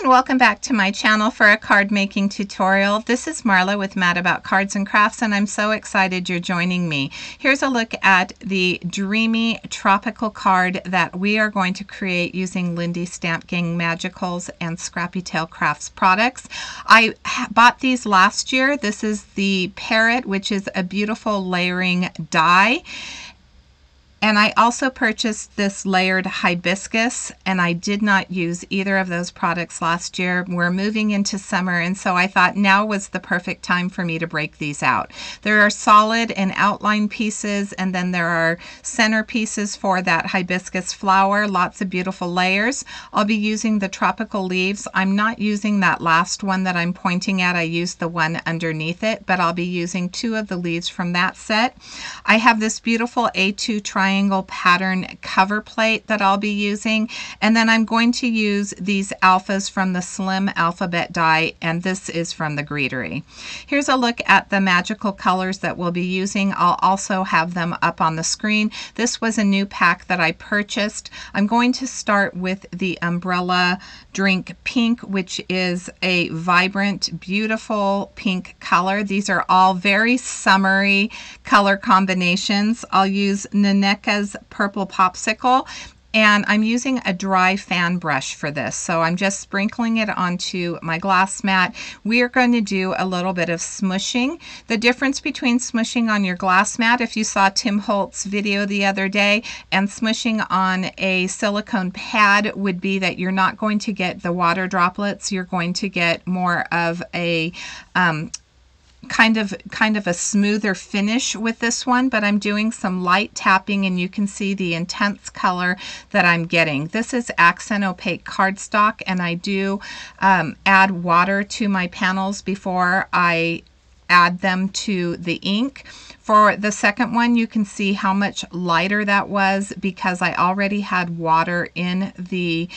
and welcome back to my channel for a card making tutorial. This is Marla with MAD About Cards and Crafts, and I'm so excited you're joining me. Here's a look at the dreamy tropical card that we are going to create using Lindy's Stamp Gang Magicals and Scrappy Tails Crafts products. I bought these last year. This is the parrot, which is a beautiful layering die. And I also purchased this layered hibiscus, and I did not use either of those products last year. We're moving into summer, and so I thought now was the perfect time for me to break these out. There are solid and outline pieces, and then there are center pieces for that hibiscus flower, lots of beautiful layers. I'll be using the tropical leaves. I'm not using that last one that I'm pointing at. I used the one underneath it, but I'll be using two of the leaves from that set. I have this beautiful A2 triangle pattern cover plate that I'll be using, and then I'm going to use these alphas from the Slim Alphabet die, and this is from the Greetery. Here's a look at the magical colors that we'll be using. I'll also have them up on the screen. This was a new pack that I purchased. I'm going to start with the Umbrella Drink Pink, which is a vibrant, beautiful pink color. These are all very summery color combinations. I'll use Nanette Purple Popsicle, and I'm using a dry fan brush for this, so I'm just sprinkling it onto my glass mat. We are going to do a little bit of smushing. The difference between smushing on your glass mat, if you saw Tim Holtz's video the other day, and smushing on a silicone pad would be that you're not going to get the water droplets. You're going to get more of a kind of a smoother finish with this one, but I'm doing some light tapping, and you can see the intense color that I'm getting. This is Accent Opaque cardstock, and I do add water to my panels before I add them to the ink. For the second one, you can see how much lighter that was because I already had water in the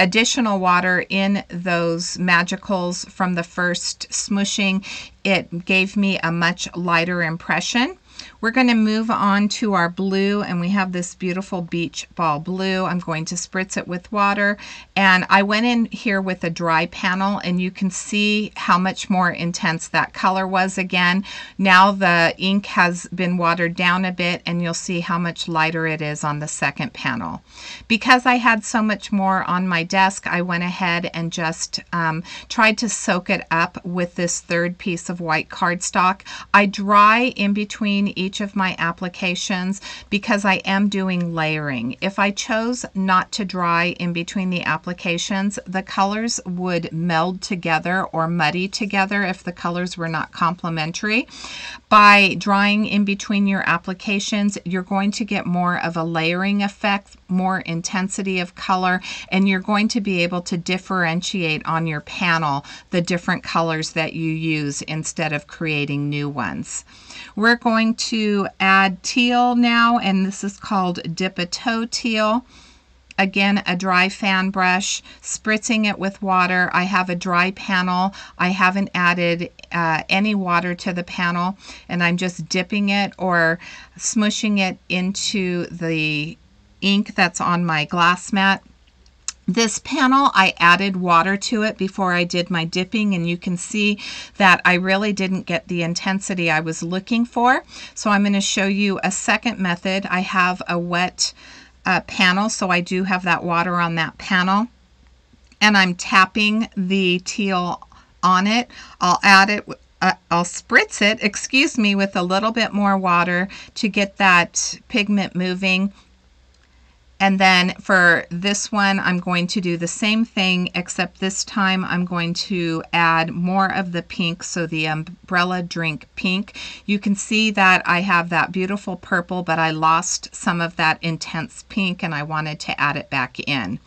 additional water in those magicals from the first smushing. It gave me a much lighter impression. We're going to move on to our blue, and we have this beautiful beach ball blue. I'm going to spritz it with water, and I went in here with a dry panel, and you can see how much more intense that color was again. Now the ink has been watered down a bit, and you'll see how much lighter it is on the second panel. Because I had so much more on my desk, I went ahead and just tried to soak it up with this third piece of white cardstock. I dry in between each of my applications because I am doing layering. If I chose not to dry in between the applications, the colors would meld together or muddy together if the colors were not complementary. By drying in between your applications, you're going to get more of a layering effect, more intensity of color, and you're going to be able to differentiate on your panel the different colors that you use instead of creating new ones. We're going to add teal now, and this is called Dip a Toe Teal. Again, a dry fan brush, spritzing it with water. I have a dry panel. I haven't added any water to the panel, and I'm just dipping it or smushing it into the ink that's on my glass mat. This panel, I added water to it before I did my dipping, and you can see that I really didn't get the intensity I was looking for. So I'm going to show you a second method. I have a wet panel, so I do have that water on that panel, and I'm tapping the teal on it. I'll spritz it, with a little bit more water to get that pigment moving. And then for this one, I'm going to do the same thing, except this time I'm going to add more of the pink, so the Umbrella Drink Pink. You can see that I have that beautiful purple, but I lost some of that intense pink, and I wanted to add it back in.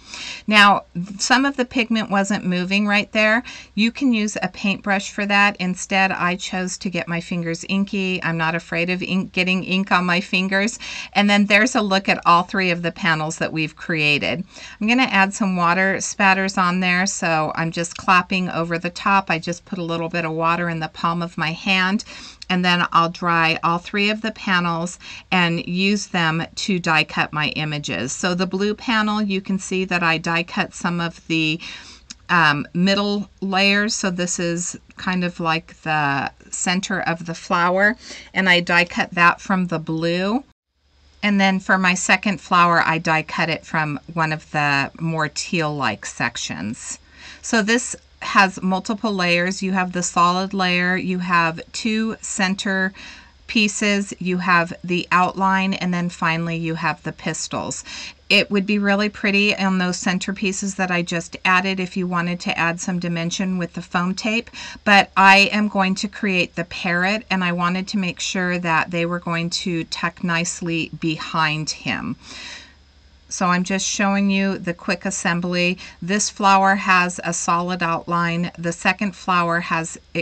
Now, some of the pigment wasn't moving right there. You can use a paintbrush for that. Instead, I chose to get my fingers inky. I'm not afraid of getting ink on my fingers. And then there's a look at all three of the panels panels that we've created. I'm going to add some water spatters on there, so I'm just clapping over the top. I just put a little bit of water in the palm of my hand, and then I'll dry all three of the panels and use them to die cut my images. So the blue panel, you can see that I die cut some of the middle layers. So this is kind of like the center of the flower, and I die cut that from the blue. And then for my second flower, I die cut it from one of the more teal-like sections. So this has multiple layers. You have the solid layer, you have two center pieces, you have the outline, and then finally you have the pistils. It would be really pretty on those centerpieces that I just added if you wanted to add some dimension with the foam tape, but I am going to create the parrot, and I wanted to make sure that they were going to tuck nicely behind him. So I'm just showing you the quick assembly. This flower has a solid outline. The second flower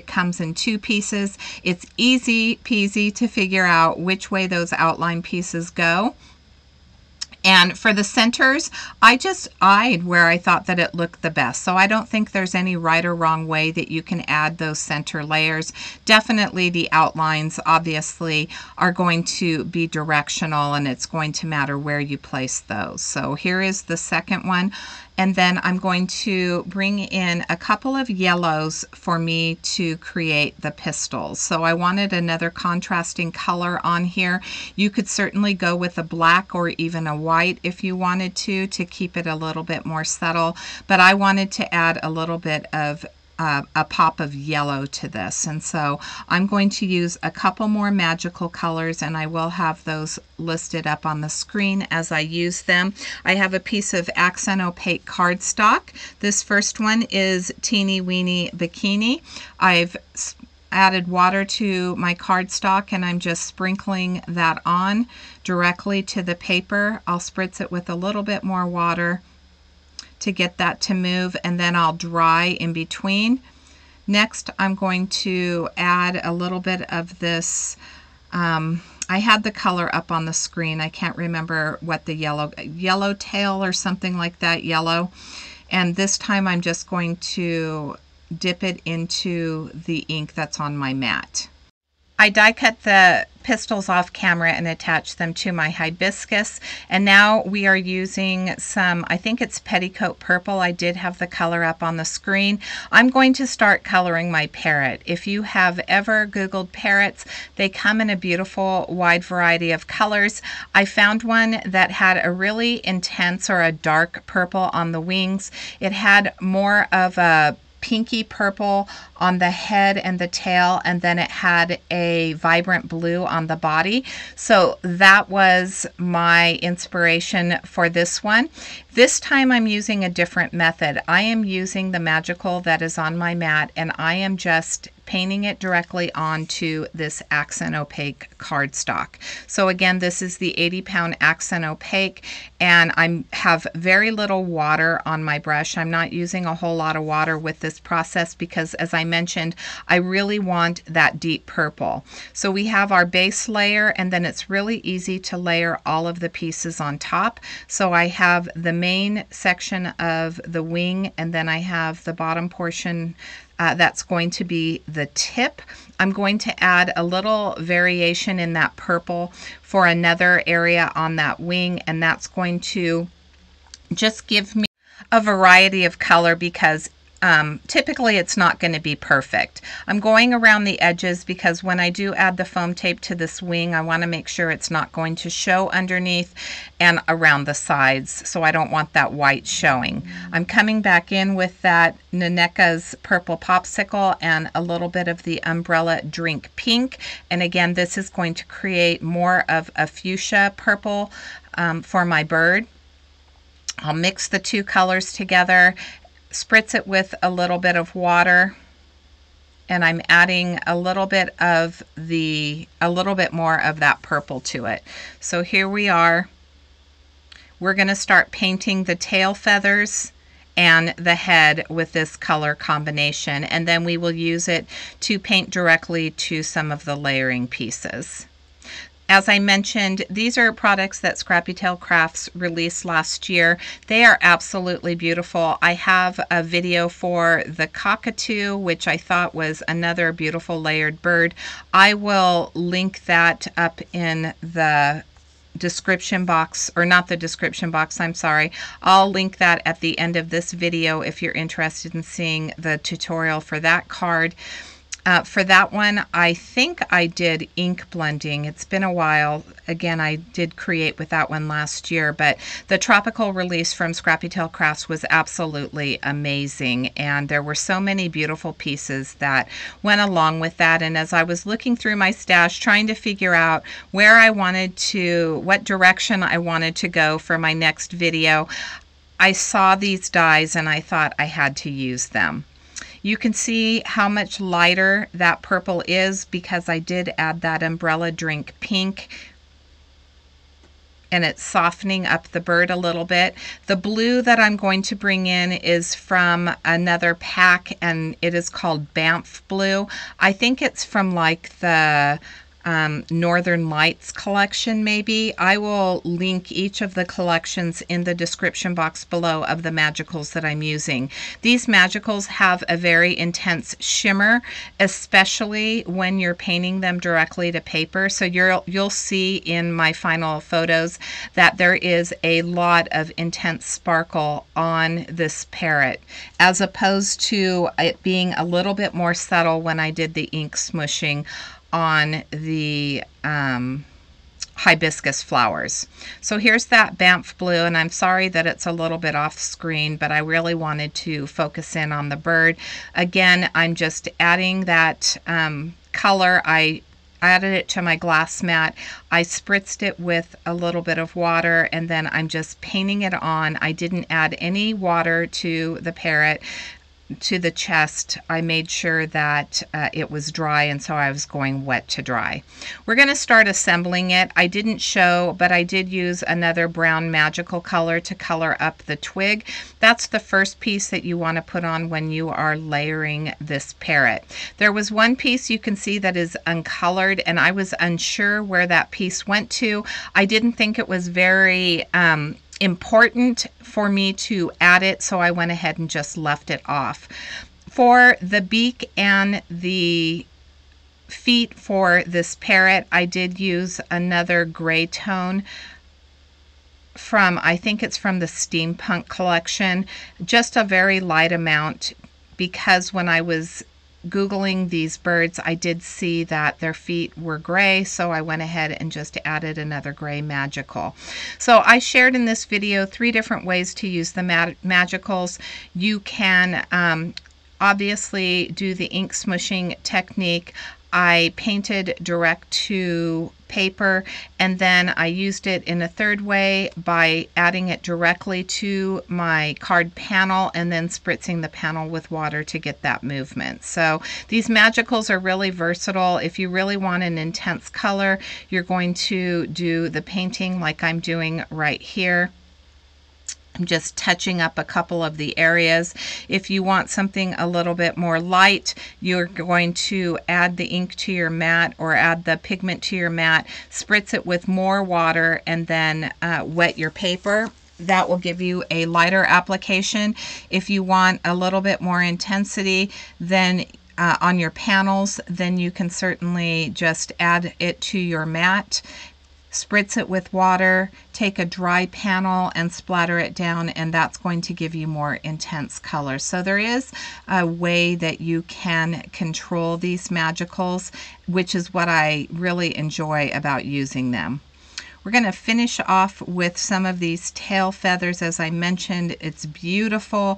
comes in two pieces. It's easy peasy to figure out which way those outline pieces go. And for the centers, I just eyed where I thought that it looked the best. So I don't think there's any right or wrong way that you can add those center layers. Definitely the outlines obviously are going to be directional, and it's going to matter where you place those. So here is the second one. And then I'm going to bring in a couple of yellows for me to create the pistils. So I wanted another contrasting color on here. You could certainly go with a black or even a white if you wanted to keep it a little bit more subtle. But I wanted to add a little bit of a pop of yellow to this, and so I'm going to use a couple more magical colors, and I will have those listed up on the screen as I use them. I have a piece of Accent Opaque cardstock. This first one is Teeny Weeny Bikini. I've added water to my cardstock, and I'm just sprinkling that on directly to the paper. I'll spritz it with a little bit more water to get that to move, and then I'll dry in between. Next, I'm going to add a little bit of this. I had the color up on the screen. I can't remember what the yellow tail or something like that, yellow. And this time I'm just going to dip it into the ink that's on my mat. I die cut the pistils off camera and attach them to my hibiscus, and now we are using some, I think it's petticoat purple. I did have the color up on the screen. I'm going to start coloring my parrot. If you have ever Googled parrots, they come in a beautiful wide variety of colors. I found one that had a really intense or a dark purple on the wings. It had more of a pinky purple on the head and the tail, and then it had a vibrant blue on the body. So that was my inspiration for this one. This time I'm using a different method. I am using the magical that is on my mat, and I am just painting it directly onto this Accent Opaque cardstock. So again, this is the 80-pound Accent Opaque, and I have very little water on my brush. I'm not using a whole lot of water with this process because, as I mentioned, I really want that deep purple. So we have our base layer, and then it's really easy to layer all of the pieces on top. So I have the main section of the wing, and then I have the bottom portion. That's going to be the tip. I'm going to add a little variation in that purple for another area on that wing, and that's going to just give me a variety of color because typically it's not going to be perfect. I'm going around the edges because when I do add the foam tape to this wing, I want to make sure it's not going to show underneath and around the sides, so I don't want that white showing. I'm coming back in with that Naneka's purple popsicle and a little bit of the umbrella drink pink, and again this is going to create more of a fuchsia purple for my bird. I'll mix the two colors together, spritz it with a little bit of water, and I'm adding a little bit more of that purple to it. So here we are. We're going to start painting the tail feathers and the head with this color combination, and then we will use it to paint directly to some of the layering pieces. As I mentioned, these are products that Scrappy Tails Crafts released last year. They are absolutely beautiful. I have a video for the cockatoo, which I thought was another beautiful layered bird. I will link that up in the description box, or not the description box, I'm sorry. I'll link that at the end of this video if you're interested in seeing the tutorial for that card. For that one, I think I did ink blending. It's been a while. Again, I did create with that one last year, but the tropical release from Scrappy Tails Crafts was absolutely amazing, and there were so many beautiful pieces that went along with that. And as I was looking through my stash, trying to figure out where I wanted to, what direction I wanted to go for my next video, I saw these dies and I thought I had to use them. You can see how much lighter that purple is because I did add that umbrella drink pink, and it's softening up the bird a little bit. The blue that I'm going to bring in is from another pack, and it is called Banff blue. I think it's from like the Northern Lights collection, maybe. I will link each of the collections in the description box below of the magicals that I'm using. These magicals have a very intense shimmer, especially when you're painting them directly to paper. So you'll see in my final photos that there is a lot of intense sparkle on this parrot, as opposed to it being a little bit more subtle when I did the ink smooshing on the hibiscus flowers. So here's that Banff blue, and I'm sorry that it's a little bit off screen, but I really wanted to focus in on the bird. Again, I'm just adding that color. I added it to my glass mat. I spritzed it with a little bit of water, and then I'm just painting it on. I didn't add any water to the parrot, to the chest. I made sure that it was dry, and so I was going wet to dry. We're going to start assembling it. I didn't show, but I did use another brown magical color to color up the twig. That's the first piece that you want to put on when you are layering this parrot. There was one piece you can see that is uncolored, and I was unsure where that piece went to. I didn't think it was very important for me to add it, so I went ahead and just left it off. For the beak and the feet for this parrot, I did use another gray tone from, I think it's from the Steampunk collection, just a very light amount, because when I was Googling these birds, I did see that their feet were gray, so I went ahead and just added another gray magical. So I shared in this video 3 different ways to use the magicals. You can obviously do the ink smushing technique. I painted direct to paper, and then I used it in a 3rd way by adding it directly to my card panel and then spritzing the panel with water to get that movement. So these magicals are really versatile. If you really want an intense color, you're going to do the painting like I'm doing right here. I'm just touching up a couple of the areas. If you want something a little bit more light, you're going to add the ink to your mat or add the pigment to your mat, spritz it with more water, and then wet your paper. That will give you a lighter application. If you want a little bit more intensity, then on your panels, then you can certainly just add it to your mat, spritz it with water, take a dry panel and splatter it down, and that's going to give you more intense color. So there is a way that you can control these magicals, which is what I really enjoy about using them. We're going to finish off with some of these tail feathers. As I mentioned, it's beautiful.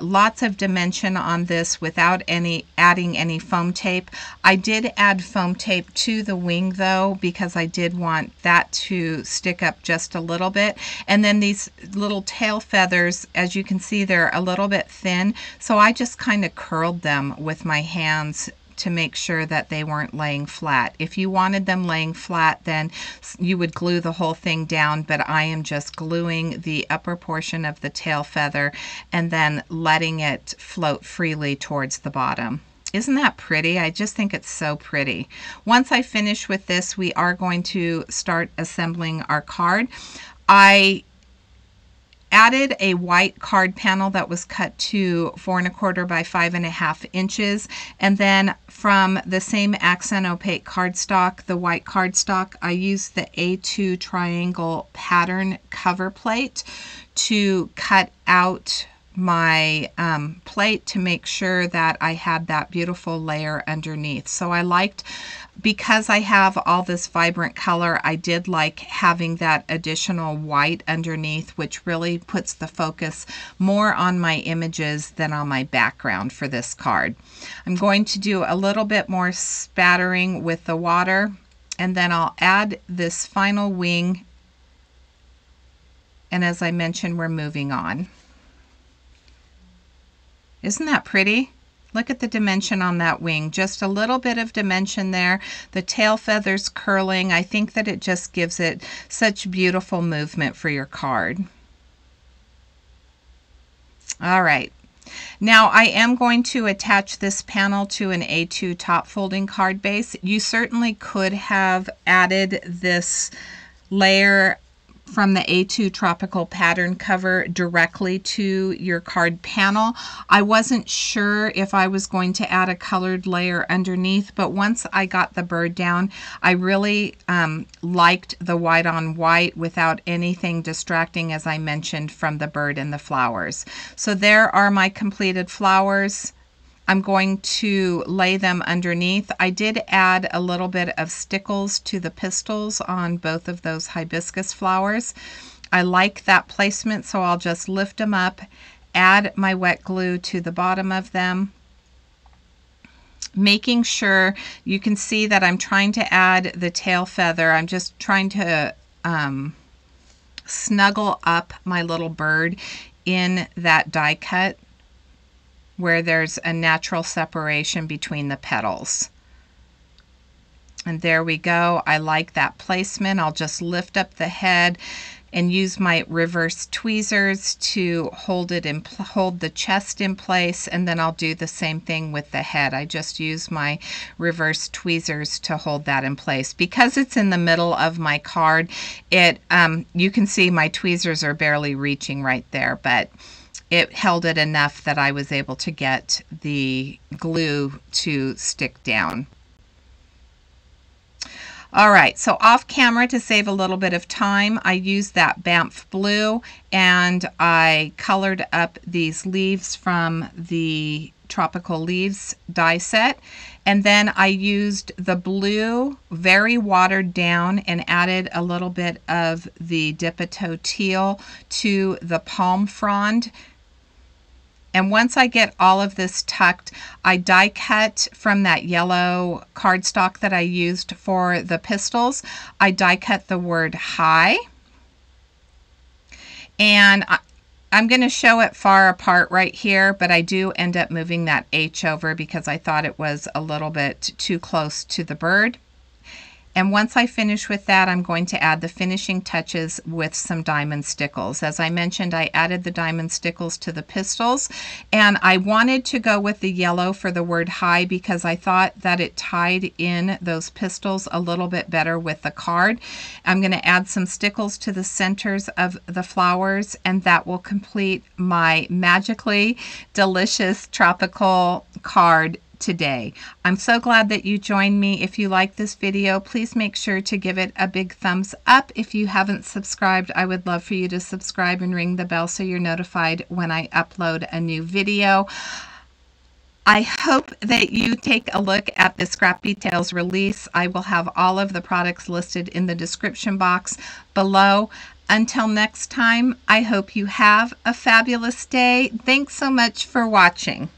Lots of dimension on this without adding any foam tape. I did add foam tape to the wing though, because I did want that to stick up just a little bit. And then these little tail feathers, as you can see, they're a little bit thin, so I just kind of curled them with my hands to make sure that they weren't laying flat. If you wanted them laying flat, then you would glue the whole thing down, but I am just gluing the upper portion of the tail feather and then letting it float freely towards the bottom. Isn't that pretty? I just think it's so pretty. Once I finish with this, we are going to start assembling our card. I added a white card panel that was cut to 4 1/4 by 5 1/2 inches, and then from the same Accent Opaque cardstock, the white cardstock, I used the A2 triangle pattern cover plate to cut out my plate to make sure that I had that beautiful layer underneath. So I liked, because I have all this vibrant color, I did like having that additional white underneath, which really puts the focus more on my images than on my background for this card. I'm going to do a little bit more spattering with the water, and then I'll add this final wing, and as I mentioned, we're moving on. Isn't that pretty? Look at the dimension on that wing. Just a little bit of dimension there. The tail feathers curling. I think that it just gives it such beautiful movement for your card. All right. Now I am going to attach this panel to an A2 top folding card base. You certainly could have added this layer from the A2 tropical pattern cover directly to your card panel. I wasn't sure if I was going to add a colored layer underneath, but once I got the bird down, I really liked the white on white without anything distracting, as I mentioned, from the bird and the flowers. So there are my completed flowers. I'm going to lay them underneath. I did add a little bit of stickles to the pistils on both of those hibiscus flowers. I like that placement, so I'll just lift them up, add my wet glue to the bottom of them, making sure you can see that I'm trying to add the tail feather. I'm just trying to snuggle up my little bird in that die cut, where there's a natural separation between the petals. And there we go. I like that placement. I'll just lift up the head and use my reverse tweezers to hold it and hold the chest in place, and then I'll do the same thing with the head. I just use my reverse tweezers to hold that in place. Because it's in the middle of my card, it you can see my tweezers are barely reaching right there, but it held it enough that I was able to get the glue to stick down. All right, so off camera, to save a little bit of time, I used that Banff blue and I colored up these leaves from the tropical leaves die set, and then I used the blue, very watered down, and added a little bit of the dipito teal to the palm frond. And once I get all of this tucked, I die cut from that yellow cardstock that I used for the pistils. I die cut the word "hi," and I'm going to show it far apart right here, but I do end up moving that H over because I thought it was a little bit too close to the bird. And once I finish with that, I'm going to add the finishing touches with some diamond stickles. As I mentioned, I added the diamond stickles to the pistils, and I wanted to go with the yellow for the word "hi" because I thought that it tied in those pistils a little bit better with the card. I'm going to add some stickles to the centers of the flowers, and that will complete my magically delicious tropical card today. I'm so glad that you joined me. If you like this video, please make sure to give it a big thumbs up. If you haven't subscribed, I would love for you to subscribe and ring the bell so you're notified when I upload a new video. I hope that you take a look at the Scrappy Tails release. I will have all of the products listed in the description box below. Until next time, I hope you have a fabulous day. Thanks so much for watching.